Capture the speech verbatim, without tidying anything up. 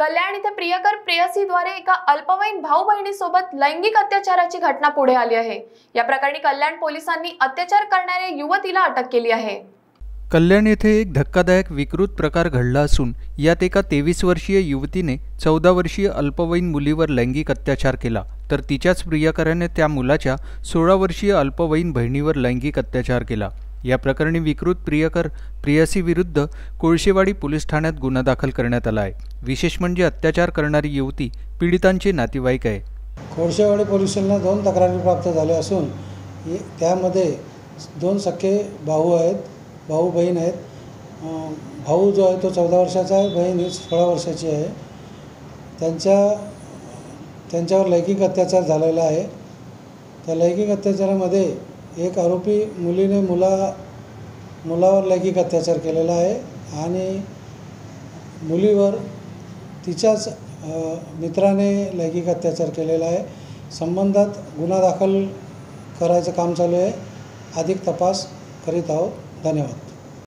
कल्याण इथे प्रियकर प्रेयसीद्वारे एका अल्पवयीन भाऊ बहिणीसोबत लैंगिक अत्याचाराची घटना पुढे आली आहे। या प्रकरणी कल्याण पोलिसांनी अत्याचार करणाऱ्या युवतीला अटक केली आहे। कल्याण येथे एक धक्कादायक विकृत प्रकार घडला असून यात एका तेवीस वर्षीय युवतीने चौदा वर्षीय अल्पवयीन मुलीवर लैंगिक अत्याचार केला, तर तिच्याच प्रियकराने त्या मुलाच्या सोळा वर्षीय अल्पवयीन बहिणीवर लैंगिक अत्याचार केला। या प्रकरणी विकृत प्रियकर प्रेयसी विरुद्ध कोळशेवाडी पोलीस ठाण्यात गुन्हा दाखल करण्यात आला आहे। विशेष म्हणजे अत्याचार करणारी युवती पीडितांचे नातेवाईक आहे। कोळशेवाडी पोलिसांना दोन तक्रारी प्राप्त झाल्या असून त्यामध्ये दोन सख्खे भाऊ आहेत, भाऊ बहीण आहेत। भाऊ जो आहे तो चौदा वर्षाचा आहे, बहीण ही सोळा वर्षाची आहे। त्यांच्या त्यांच्यावर लैंगिक अत्याचार झालेला आहे। त्या लैंगिक अत्याचारामध्ये एक आरोपी मुलीने मुला मुलावर लैंगिक अत्याचार केलेला आहे आणि मुलीवर तिच्याच मित्राने लैंगिक अत्याचार केलेला आहे। संबंधात गुन्हा दाखल करायचं काम चालू आहे। अधिक तपास करीत आहोत। धन्यवाद।